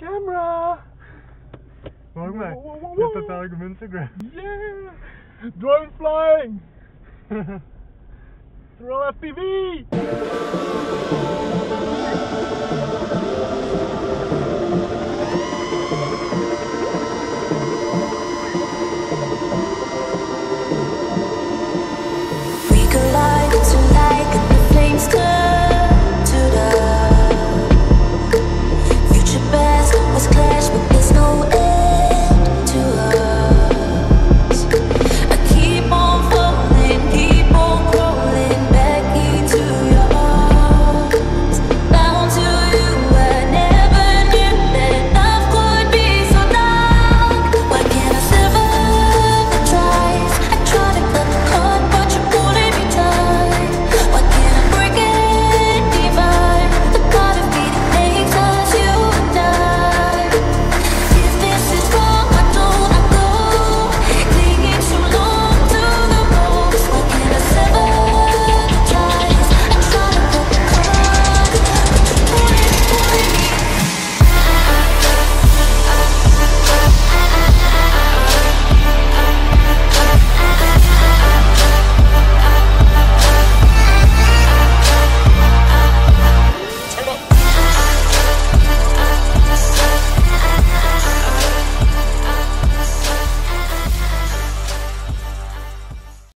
camera! Welcome back. It's the Telegram Instagram. Yeah! Drone flying! Throw FPV!